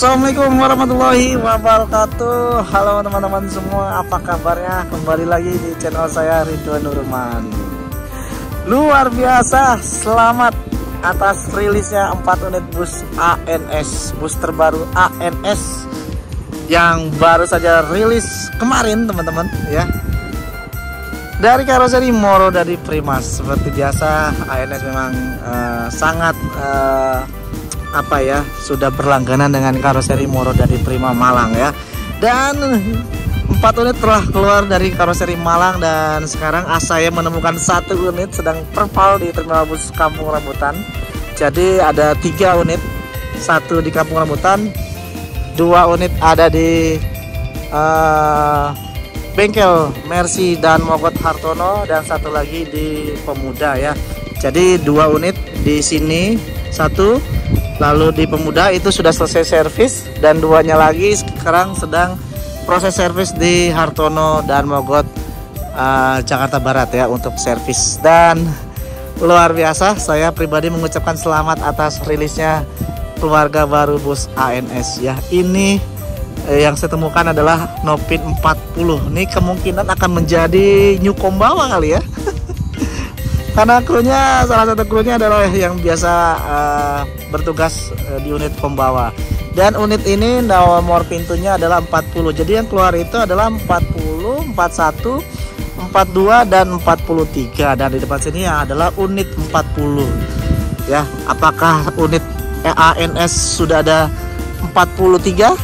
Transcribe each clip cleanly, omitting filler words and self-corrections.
Assalamualaikum warahmatullahi wabarakatuh. Halo teman-teman semua, apa kabarnya? Kembali lagi di channel saya, Ridwan Nurman. Luar biasa, selamat atas rilisnya 4 unit bus ANS, bus terbaru ANS yang baru saja rilis kemarin, teman-teman ya. Dari karoseri Morodadi Prima, seperti biasa ANS memang sangat apa ya, sudah berlangganan dengan karoseri Morodadi Prima Malang ya. Dan 4 unit telah keluar dari karoseri Malang, dan sekarang saya menemukan 1 unit sedang perpal di terminal bus Kampung Rambutan. Jadi ada 3 unit, 1 di Kampung Rambutan, 2 unit ada di bengkel Mercy dan Mogot Hartono, dan 1 lagi di Pemuda ya. Jadi 2 unit di sini, 1 lalu di Pemuda itu sudah selesai servis, dan 2-nya lagi sekarang sedang proses servis di Hartono dan Mogot Jakarta Barat ya, untuk servis. Dan luar biasa, saya pribadi mengucapkan selamat atas rilisnya keluarga baru bus ANS ya. Ini yang saya temukan adalah Nopin 40. Ini kemungkinan akan menjadi new Kombawa kali ya. Karena krunya, salah satu krunya adalah yang biasa bertugas di unit pembawa. Dan unit ini nomor pintunya adalah 40. Jadi yang keluar itu adalah 40, 41, 42 dan 43. Dan di depan sini adalah unit 40. Ya, apakah unit ANS sudah ada 43?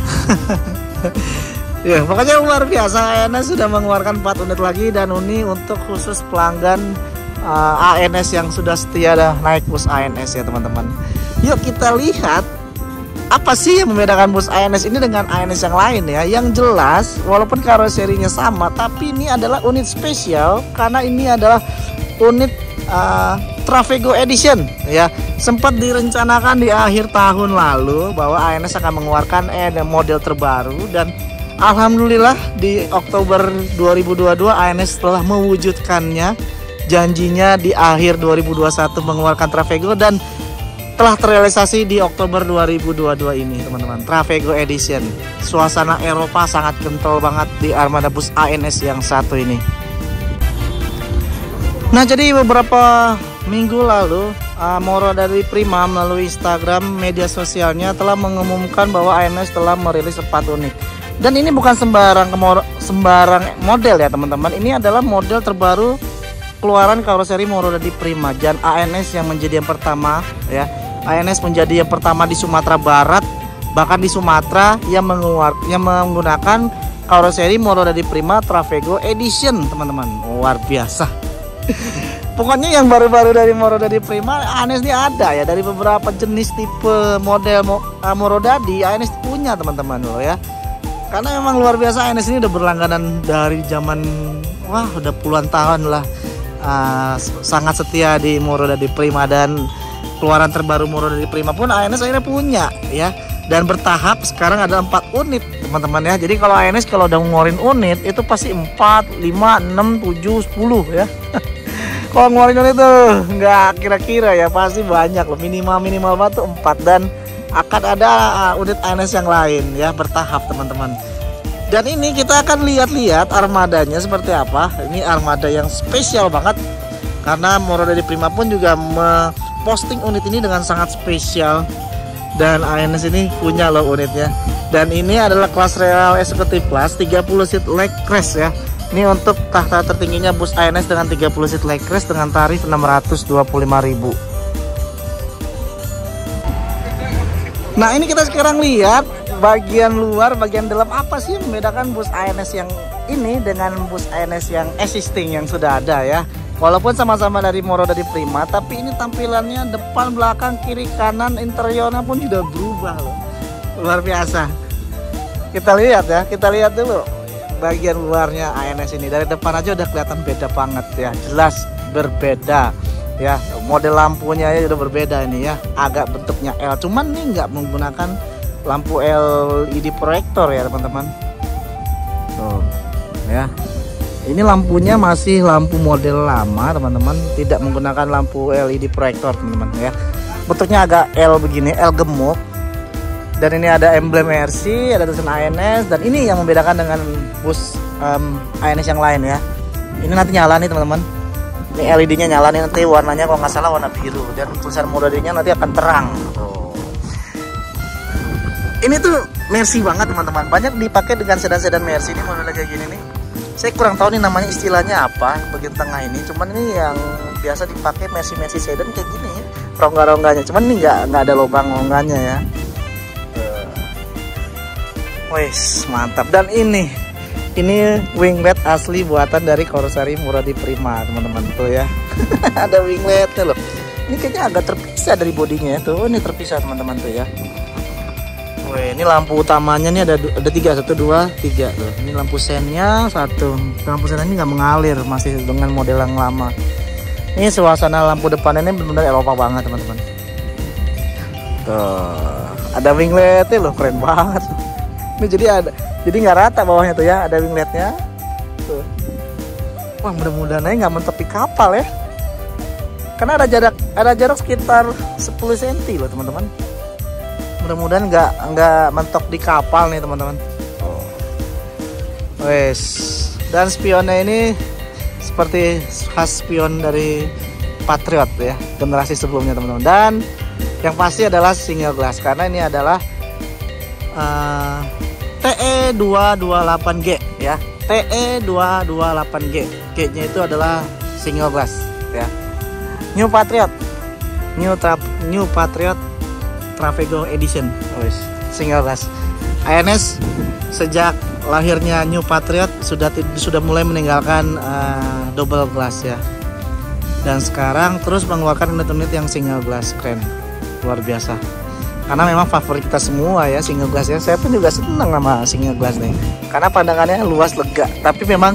Ya, makanya luar biasa, ANS sudah mengeluarkan 4 unit lagi, dan ini untuk khusus pelanggan ANS yang sudah setia naik bus ANS ya teman-teman. Yuk kita lihat apa sih yang membedakan bus ANS ini dengan ANS yang lain ya. Yang jelas walaupun karoserinya sama, tapi ini adalah unit spesial karena ini adalah unit Travego Edition ya. Sempat direncanakan di akhir tahun lalu bahwa ANS akan mengeluarkan model terbaru, dan alhamdulillah di Oktober 2022 ANS telah mewujudkannya. Janjinya di akhir 2021 mengeluarkan Travego, dan telah terrealisasi di Oktober 2022 ini teman-teman. Travego Edition, suasana Eropa sangat kental banget di armada bus ANS yang satu ini. Nah, jadi beberapa minggu lalu Morodadi Prima melalui Instagram media sosialnya telah mengumumkan bahwa ANS telah merilis 4 unit. Dan ini bukan sembarang model ya teman-teman. Ini adalah model terbaru keluaran karoseri Morodadi Prima, dan ANS yang menjadi yang pertama ya. ANS menjadi yang pertama di Sumatera Barat, bahkan di Sumatera, yang menggunakan karoseri Morodadi Prima Travego Edition teman-teman. Luar biasa. Pokoknya yang baru-baru dari Morodadi Prima, ANS ini ada ya. Dari beberapa jenis tipe model Morodadi, ANS punya teman-teman loh ya. Karena memang luar biasa, ANS ini udah berlangganan dari zaman, wah udah puluhan tahun lah. Sangat setia di Morodadi Prima, dan keluaran terbaru Morodadi Prima pun ANS akhirnya punya ya. Dan bertahap sekarang ada 4 unit teman-teman ya. Jadi kalau ANS kalau udah ngeluarin unit itu pasti 4, 5, 6, 7, 10 ya. Kalau ngeluarin unit tuh nggak kira-kira ya, pasti banyak loh, minimal-minimal banget tuh 4. Dan akan ada unit ANS yang lain ya, bertahap teman-teman. Dan ini kita akan lihat-lihat armadanya seperti apa. Ini armada yang spesial banget, karena Morodadi Prima pun juga memposting unit ini dengan sangat spesial. Dan ANS ini punya loh unitnya. Dan ini adalah kelas Real Executive Class 30 seat leg crest ya. Ini untuk tahta tertingginya bus ANS dengan 30 seat leg crest dengan tarif 625.000. Nah, ini kita sekarang lihat bagian luar, bagian dalam, apa sih yang membedakan bus ANS yang ini dengan bus ANS yang existing yang sudah ada ya. Walaupun sama-sama dari Morodadi Prima, tapi ini tampilannya depan, belakang, kiri, kanan, interiornya pun juga berubah loh. Luar biasa. Kita lihat ya, kita lihat dulu bagian luarnya ANS ini. Dari depan aja udah kelihatan beda banget ya, jelas berbeda ya. Model lampunya ya udah berbeda ini ya, agak bentuknya L, cuman ini nggak menggunakan lampu LED proyektor ya teman-teman. Tuh ya, ini lampunya masih lampu model lama teman-teman, tidak menggunakan lampu LED proyektor teman-teman ya. Bentuknya agak L begini, L gemuk Dan ini ada emblem Mercy, ada tulisan ANS, dan ini yang membedakan dengan bus ANS yang lain ya. Ini nanti nyala nih teman-teman. Ini LED-nya nyala nih, nanti warnanya kalau nggak salah warna biru, dan tulisan Morodadinya nanti akan terang. Oh. Ini tuh Mercy banget teman-teman. Banyak dipakai dengan sedan-sedan Mercy ini modelnya kayak gini nih. Saya kurang tahu nih namanya istilahnya apa bagian tengah ini, cuman ini yang biasa dipakai Mercy sedan kayak gini ya, rongga-rongganya, cuman ini nggak ada lubang rongganya ya. Wes mantap. Dan ini winglet asli buatan dari karoseri Morodadi Prima teman-teman tuh ya. Ada wingletnya loh. Ini kayaknya agak terpisah dari bodinya tuh, ini terpisah teman-teman tuh ya. Wih, ini lampu utamanya nih ada 3, 1, 2, 3 tuh. Ini lampu sennya 1. Lampu sennya ini nggak mengalir, masih dengan model yang lama. Ini suasana lampu depannya ini benar-benar Eropa banget teman-teman. Tuh, ada wingletnya loh, keren banget. Ini jadi nggak rata bawahnya tuh ya, ada wingletnya. Tuh, wah mudah-mudahan aja nggak mentepi kapal ya. Karena ada jarak sekitar 10 cm loh teman-teman. Mudah-mudahan nggak mentok di kapal nih teman-teman. Oh. Wes. Dan spionnya ini seperti khas spion dari Patriot ya, generasi sebelumnya teman-teman. Dan yang pasti adalah single glass, karena ini adalah TE-228G ya. TE-228G. G-nya itu adalah single glass ya. New Patriot Travego Edition, single glass. ANS sejak lahirnya New Patriot sudah mulai meninggalkan double glass ya. Dan sekarang terus mengeluarkan unit-unit yang single glass, keren, luar biasa. Karena memang favorit kita semua ya single glass ya. Saya pun juga senang sama single glass nih. Karena pandangannya luas, lega. Tapi memang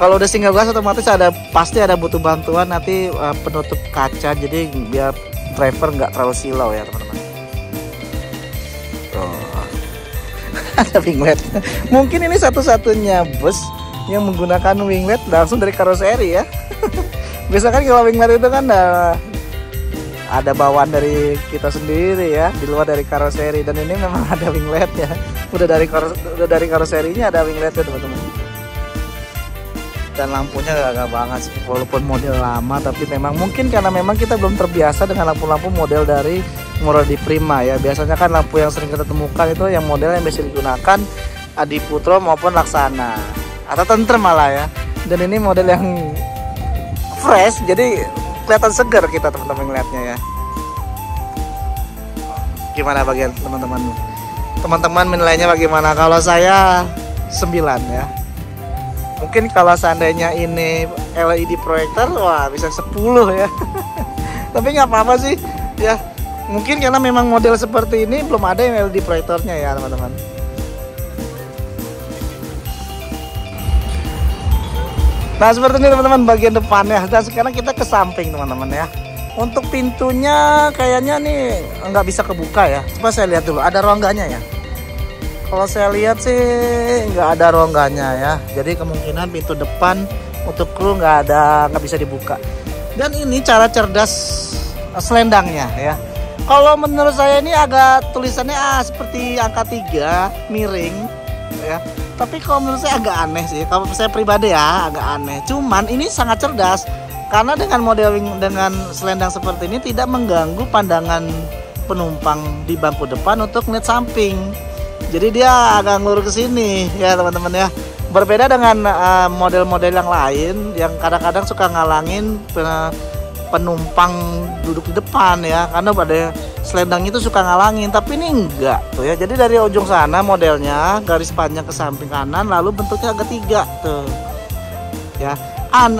kalau udah single glass otomatis pasti ada butuh bantuan nanti penutup kaca, jadi biar driver nggak terlalu silau ya teman-teman. Oh. Ada winglet. Mungkin ini satu-satunya bus yang menggunakan winglet langsung dari karoseri ya. Biasa kan kalau winglet itu kan ada bawaan dari kita sendiri ya, di luar dari karoseri, dan ini memang ada winglet ya. Udah dari karoserinya ada wingletnya teman-teman. Dan lampunya agak banget sih, walaupun model lama, tapi memang mungkin karena memang kita belum terbiasa dengan lampu-lampu model dari Morodadi Prima ya. Biasanya kan lampu yang sering kita temukan itu yang model yang biasa digunakan Adiputro maupun Laksana atau Tentrem malah ya. Dan ini model yang fresh, jadi kelihatan segar kita teman-teman ngeliatnya ya. Gimana bagian teman-teman? Teman-teman menilainya bagaimana? Kalau saya 9 ya. Mungkin kalau seandainya ini LED proyektor, wah bisa 10 ya. Tapi nggak apa-apa sih ya. Mungkin karena memang model seperti ini belum ada yang LED proyektornya ya teman-teman. Nah seperti ini teman-teman bagian depannya. Dan sekarang kita ke samping teman-teman ya. Untuk pintunya kayaknya nih nggak bisa kebuka ya. Coba saya lihat dulu, ada rongganya ya. Kalau saya lihat sih nggak ada rongganya ya, jadi kemungkinan pintu depan untuk kru nggak bisa dibuka. Dan ini cara cerdas selendangnya ya. Kalau menurut saya ini agak tulisannya seperti angka 3 miring ya. Tapi kalau menurut saya agak aneh sih, kalau saya pribadi ya agak aneh. Cuman ini sangat cerdas karena dengan modeling dengan selendang seperti ini tidak mengganggu pandangan penumpang di bangku depan untuk melihat samping. Jadi dia agak ngelur ke sini ya teman-teman ya. Berbeda dengan model-model yang lain yang kadang-kadang suka ngalangin penumpang duduk di depan ya. Karena pada selendang itu suka ngalangin, tapi ini enggak tuh ya. Jadi dari ujung sana modelnya garis panjang ke samping kanan, lalu bentuknya agak 3 tuh. Ya,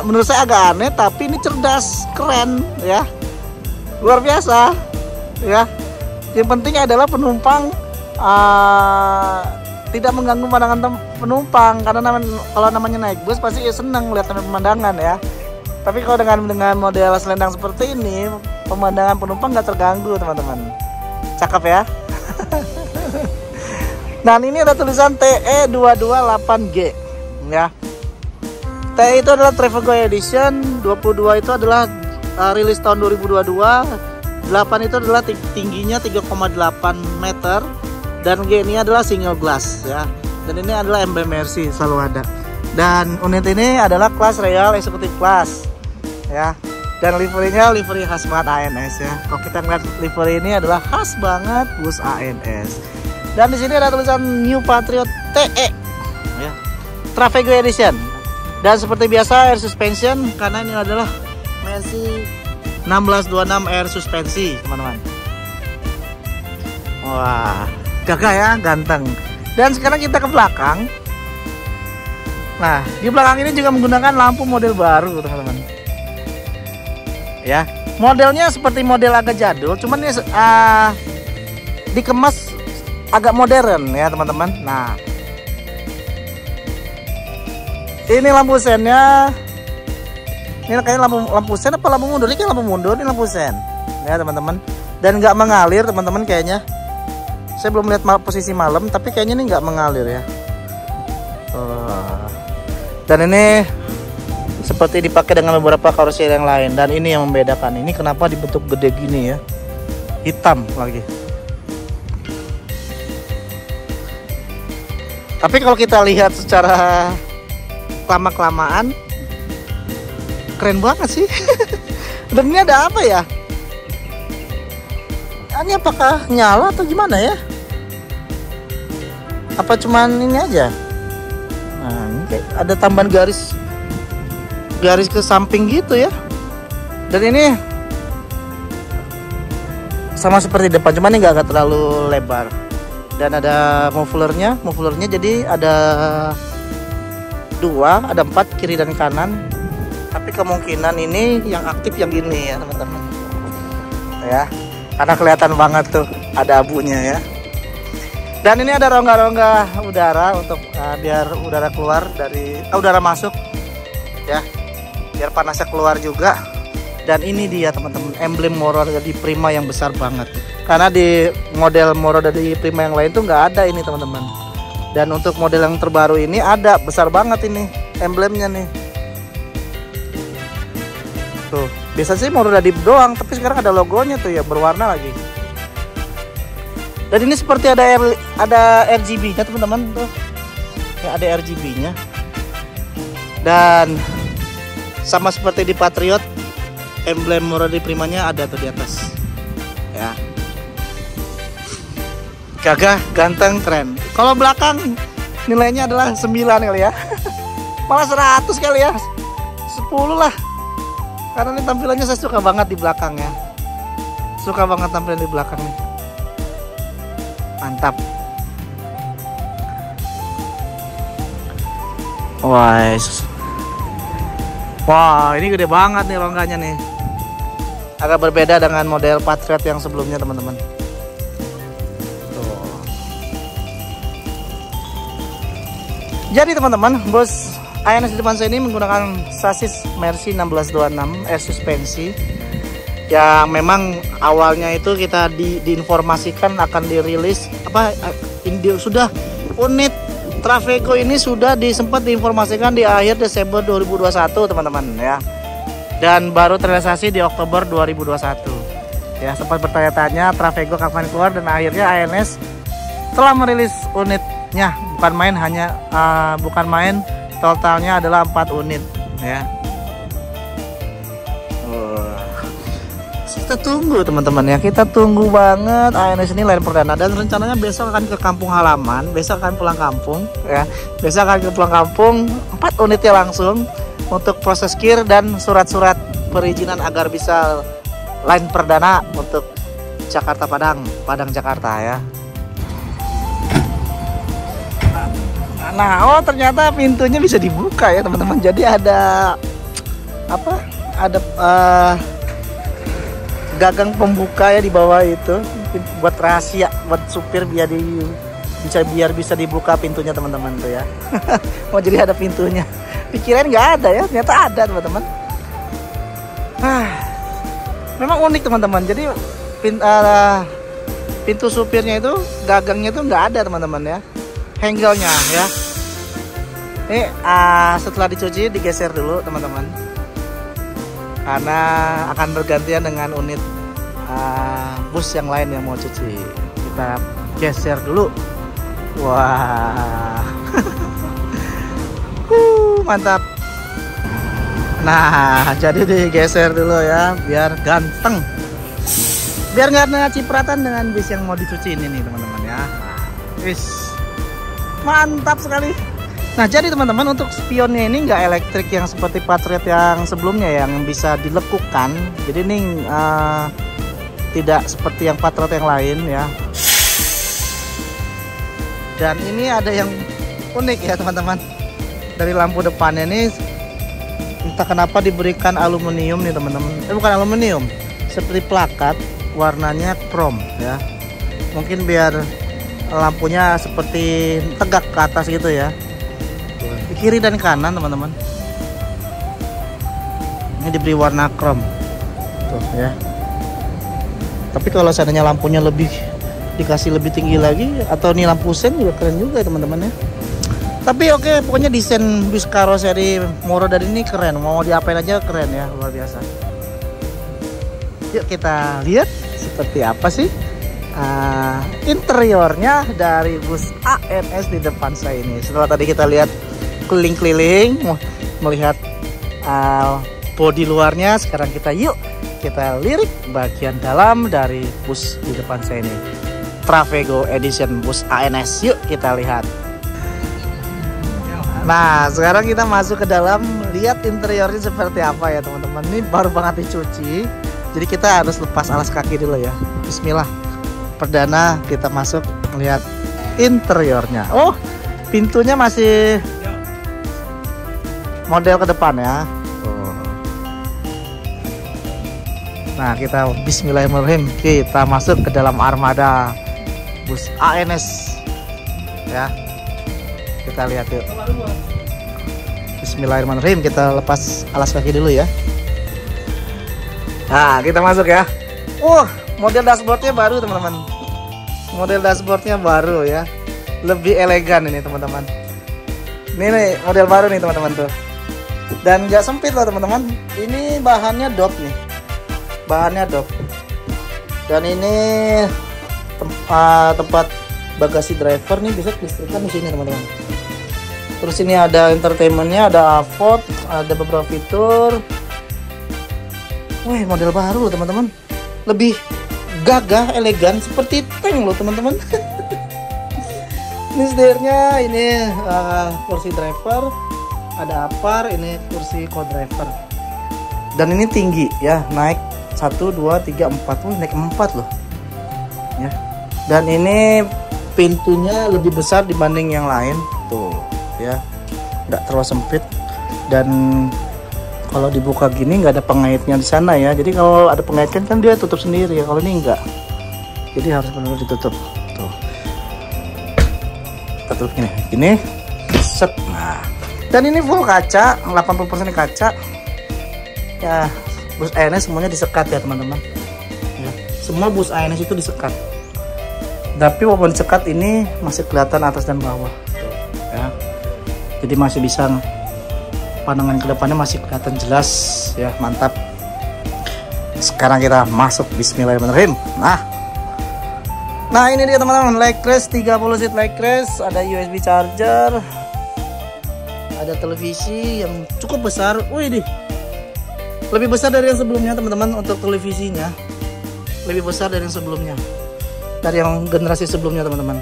menurut saya agak aneh, tapi ini cerdas, keren ya. Luar biasa ya. Yang penting adalah penumpang tidak mengganggu pandangan penumpang, karena kalau namanya naik bus pasti seneng lihat pemandangan ya. Tapi kalau dengan model selendang seperti ini, pemandangan penumpang nggak terganggu teman-teman. Cakep ya. Nah ini ada tulisan TE-228G ya. TE itu adalah Travego Edition, 22 itu adalah rilis tahun 2022. 8 itu adalah tingginya 3,8 meter dan G ini adalah single glass ya. Dan ini adalah emblem Mercy selalu ada. Dan unit ini adalah kelas Royal Executive Class ya. Dan liverynya livery khas banget ANS ya. Kalau kita lihat livery ini adalah khas banget bus ANS. Dan di sini ada tulisan New Patriot TE ya. Travego Edition. Dan seperti biasa air suspension karena ini adalah Mercy 1626 air suspensi, teman-teman. Wah, gagah ya, ganteng. Dan sekarang kita ke belakang. Nah, di belakang ini juga menggunakan lampu model baru, teman-teman. Ya, modelnya seperti model agak jadul, cuman ini dikemas agak modern ya, teman-teman. Nah, ini lampu sennya. Ini kayaknya lampu sen apa lampu mundur? Ini kayak lampu mundur, ini lampu sen ya teman-teman. Dan nggak mengalir teman-teman kayaknya. Saya belum lihat posisi malam, tapi kayaknya ini nggak mengalir ya. Dan ini seperti dipakai dengan beberapa karoseri yang lain. Dan ini yang membedakan. Ini kenapa dibentuk gede gini ya? Hitam lagi. Tapi kalau kita lihat secara lama-kelamaan, keren banget sih. Dan ini ada apa ya? Ini apakah nyala atau gimana ya? Apa cuman ini aja? Nah, ini kayak ada tambahan garis ke samping gitu ya. Dan ini sama seperti depan, cuman ini nggak terlalu lebar. Dan ada mufflernya jadi ada dua, ada 4 kiri dan kanan. Tapi kemungkinan ini yang aktif yang ini ya teman-teman ya, karena kelihatan banget tuh ada abunya ya. Dan ini ada rongga-rongga udara untuk biar udara keluar dari udara masuk ya, biar panasnya keluar juga. Dan ini dia teman-teman emblem Morodadi Prima yang besar banget, karena di model Morodadi Prima yang lain tuh nggak ada ini teman-teman. Dan untuk model yang terbaru ini ada, besar banget ini emblemnya nih. Tuh, biasanya sih Morodadi doang, tapi sekarang ada logonya tuh ya, berwarna lagi. Dan ini seperti ada RGB-nya teman-teman tuh. Ya, ada RGB-nya. Dan sama seperti di Patriot, emblem Morodadi Primanya ada tuh di atas. Ya. Gagah, ganteng, keren. Kalau belakang nilainya adalah 9 kali ya. Malah 100 kali ya. 10 lah. Karena ini tampilannya saya suka banget di belakang ya. Suka banget tampilan di belakang nih. Mantap. Wah, ini gede banget nih rongganya nih. Agak berbeda dengan model Patriot yang sebelumnya teman-teman. Jadi teman-teman, bos ANS di depan saya ini menggunakan sasis Mercy 1626 air suspensi yang memang awalnya itu kita diinformasikan akan dirilis sudah unit Travego ini sudah sempat diinformasikan di akhir Desember 2021 teman-teman ya, dan baru terrealisasi di Oktober 2021 ya. Sempat bertanya-tanya Travego kapan keluar, dan akhirnya ANS telah merilis unitnya. Bukan main totalnya adalah 4 unit ya. Kita tunggu teman-teman ya, kita tunggu banget ANS ini line perdana. Dan rencananya besok akan ke kampung halaman, besok akan pulang kampung ya, besok akan ke pulang kampung 4 unitnya langsung untuk proses kir dan surat-surat perizinan agar bisa line perdana untuk Jakarta Padang, Padang Jakarta ya. Nah, oh ternyata pintunya bisa dibuka ya teman-teman. Jadi ada apa? Ada gagang pembuka ya di bawah itu, buat rahasia, buat supir biar bisa dibuka pintunya teman-teman tuh ya. Oh jadi ada pintunya. Pikiran nggak ada ya, ternyata ada teman-teman. Memang unik teman-teman. Jadi pintu supirnya itu gagangnya itu nggak ada teman-teman ya. Hangle-nya ya. Ini setelah dicuci digeser dulu teman-teman, karena akan bergantian dengan unit bus yang lain yang mau cuci. Kita geser dulu. Wah, mantap. Nah, jadi digeser dulu ya, biar ganteng, biar nggak ada cipratan dengan bis yang mau dicuci ini nih teman-teman ya. Wis, mantap sekali. Nah, jadi teman-teman, untuk spionnya ini nggak elektrik yang seperti Patriot yang sebelumnya yang bisa dilekukan. Jadi ini tidak seperti yang Patriot yang lain ya. Dan ini ada yang unik ya teman-teman. Dari lampu depannya ini entah kenapa diberikan aluminium nih teman-teman. Bukan aluminium, seperti plakat, warnanya krom ya. Mungkin biar lampunya seperti tegak ke atas gitu ya. Di kiri dan kanan teman-teman, ini diberi warna krom tuh ya. Tapi kalau seandainya lampunya lebih dikasih lebih tinggi lagi, atau ini lampu sen juga keren juga teman-teman ya. Tapi oke, pokoknya desain bis karoseri Morodadi ini keren, mau diapain aja keren ya, luar biasa. Yuk kita lihat seperti apa sih interiornya dari bus ANS di depan saya ini. Setelah tadi kita lihat keliling-keliling melihat bodi luarnya, sekarang kita yuk kita lirik bagian dalam dari bus di depan saya ini, Travego Edition bus ANS. Yuk kita lihat. Nah, sekarang kita masuk ke dalam, lihat interiornya seperti apa ya teman-teman. Ini baru banget dicuci, jadi kita harus lepas alas kaki dulu ya. Bismillah, perdana kita masuk melihat interiornya. Oh, pintunya masih model ke depan ya. Oh. Nah, kita bismillahirrahmanirrahim, kita masuk ke dalam armada bus ANS ya. Kita lihat yuk. Bismillahirrahmanirrahim, kita lepas alas kaki dulu ya. Nah, kita masuk ya. Model dashboardnya baru teman-teman. Model dashboardnya baru ya. Lebih elegan ini teman-teman. Ini nih, model baru nih teman-teman tuh. Dan nggak sempit loh teman-teman. Ini bahannya dop nih. Bahannya dop. Dan ini tempat bagasi driver nih bisa listrikkan di sini teman-teman. Terus ini ada entertainmentnya, ada AVOD, ada beberapa fitur. Wih, model baru loh teman-teman. Lebih gagah, elegan, seperti tank loh teman-teman. Ini setirnya, ini kursi driver, ada apar, ini kursi co-driver. Dan ini tinggi ya, naik 1, 2, 3, 4, naik 4 loh ya. Dan ini pintunya lebih besar dibanding yang lain tuh ya, nggak terlalu sempit. Dan kalau dibuka gini nggak ada pengaitnya di sana ya. Jadi kalau ada pengaitnya kan dia tutup sendiri ya, kalau ini enggak. Jadi harus benar-benar ditutup tuh. Tutup gini, gini, set. Nah, dan ini full kaca, 80% kaca ya. Bus ANS semuanya disekat ya teman-teman ya. Semua bus ANS itu disekat, tapi walaupun sekat ini masih kelihatan atas dan bawah ya. Jadi masih bisa, pandangan ke depannya masih kelihatan jelas ya. Mantap. Sekarang kita masuk, bismillahirrahmanirrahim. Nah ini dia teman-teman, leg rest, 30 seat leg rest, ada USB charger, ada televisi yang cukup besar. Wih, lebih besar dari yang sebelumnya teman-teman. Untuk televisinya lebih besar dari yang sebelumnya, dari yang generasi sebelumnya teman-teman.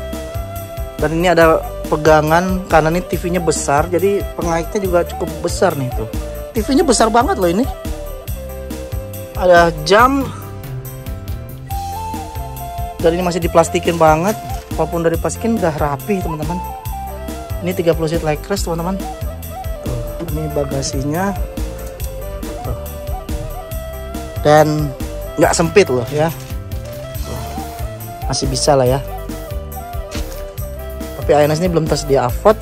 Dan ini ada pegangan, karena ini TV-nya besar, jadi pengaitnya juga cukup besar nih tuh. TV-nya besar banget loh ini. Ada jam. Dan ini masih diplastikin banget. Walaupun dari plastikin udah rapi teman-teman. Ini 30 seat leg rest teman-teman. Ini bagasinya. Tuh. Dan nggak sempit loh ya. Tuh. Masih bisa lah ya. Tapi ANS ini belum tersedia AVOD.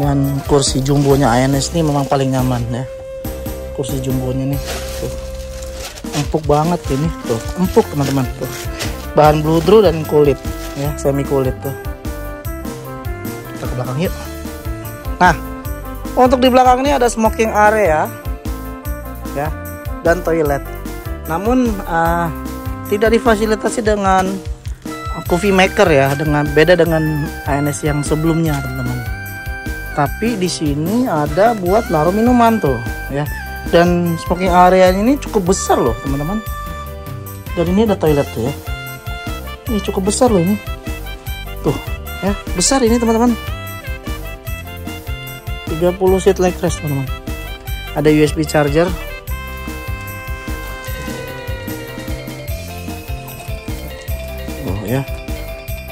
Dan kursi jumbonya ANS ini memang paling nyaman ya. Kursi jumbonya nih. Tuh. Empuk banget ini tuh, empuk teman-teman tuh. Bahan bludru dan kulit ya, semi kulit tuh. Kita ke belakang yuk. Nah, untuk di belakang ini ada smoking area ya. dan toilet. Namun tidak difasilitasi dengan coffee maker ya, dengan beda dengan ANS yang sebelumnya, teman-teman. Tapi di sini ada buat naruh minuman tuh ya. Dan smoking area ini cukup besar loh, teman-teman. Dan ini ada toilet tuh ya. Ini cukup besar loh ini. Tuh, ya, besar ini, teman-teman. 30 seat leg rest, teman-teman. Ada USB charger. Ya.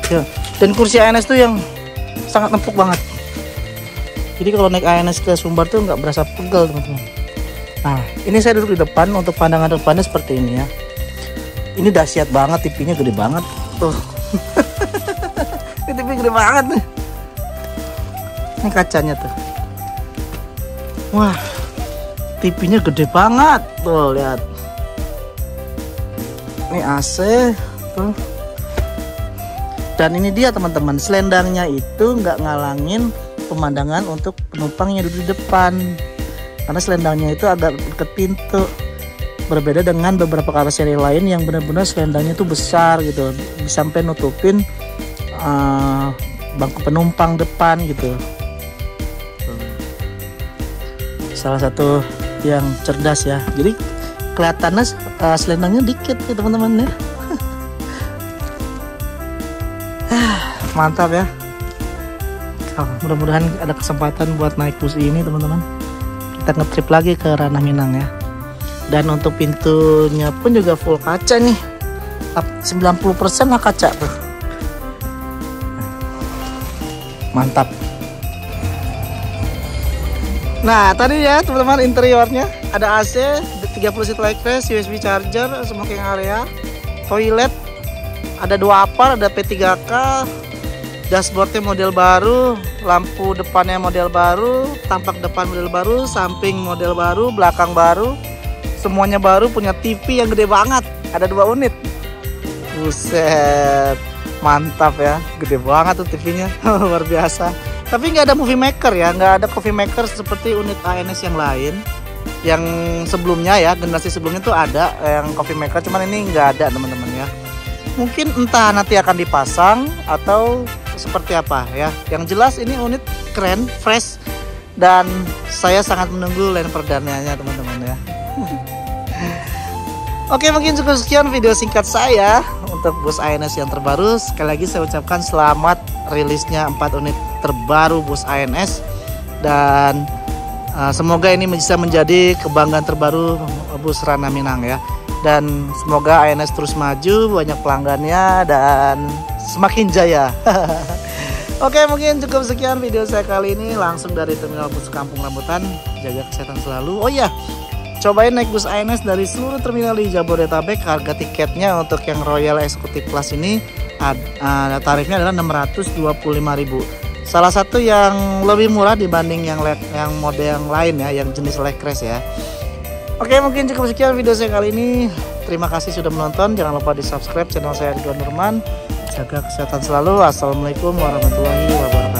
Ya. Dan kursi ANS tuh yang sangat empuk banget. Jadi kalau naik ANS ke Sumbar tuh nggak berasa pegel, teman-teman. Nah, ini saya duduk di depan untuk pandangan depannya seperti ini ya. Ini dahsyat banget, TV-nya gede banget. Tuh. Ini TV gede banget nih. Ini kacanya tuh. Wah. TV-nya gede banget. Tuh, lihat. Ini AC tuh. Dan ini dia, teman-teman, selendangnya itu nggak ngalangin pemandangan untuk penumpangnya duduk di depan, karena selendangnya itu agak ke pintu, berbeda dengan beberapa karoseri lain yang benar-benar selendangnya itu besar gitu, sampai nutupin bangku penumpang depan gitu. Salah satu yang cerdas ya. Jadi kelihatannya selendangnya dikit ya, teman-teman ya. Mantap ya. Mudah-mudahan ada kesempatan buat naik bus ini, teman-teman. Kita nge-trip lagi ke Ranah Minang ya. Dan untuk pintunya pun juga full kaca nih. 90% lah kaca tuh. Mantap. Nah, tadi ya, teman-teman, interiornya ada AC, 30 seat leg rest, USB charger, smoking area, toilet, ada dua apar, ada P3K. Dashboardnya model baru, lampu depannya model baru, tampak depan model baru, samping model baru, belakang baru, semuanya baru. Punya TV yang gede banget, ada 2 unit. Buset, mantap ya, gede banget tuh TV-nya, luar biasa. Tapi nggak ada movie maker ya, nggak ada coffee maker seperti unit ANS yang lain. Yang sebelumnya ya, generasi sebelumnya tuh ada yang coffee maker, cuman ini nggak ada, teman-teman ya. Mungkin entah nanti akan dipasang atau seperti apa ya. Yang jelas ini unit keren, fresh, dan saya sangat menunggu line perdananya, teman-teman ya. Oke, mungkin cukup sekian video singkat saya untuk bus ANS yang terbaru. Sekali lagi saya ucapkan selamat rilisnya 4 unit terbaru bus ANS. Dan semoga ini bisa menjadi kebanggaan terbaru bus Ranah Minang ya. Dan semoga ANS terus maju, banyak pelanggannya, dan semakin jaya. Oke, mungkin cukup sekian video saya kali ini. Langsung dari terminal bus Kampung Rambutan. Jaga kesehatan selalu. Oh iya, cobain naik bus ANS dari seluruh terminal di Jabodetabek. Harga tiketnya untuk yang Royal Executive Class ini tarifnya adalah 625.000. Salah satu yang lebih murah dibanding yang model yang lain ya, yang jenis leg rest ya. Oke, mungkin cukup sekian video saya kali ini. Terima kasih sudah menonton. Jangan lupa di-subscribe channel saya, Ridwan Nurman. Jaga kesehatan selalu. Assalamualaikum warahmatullahi wabarakatuh.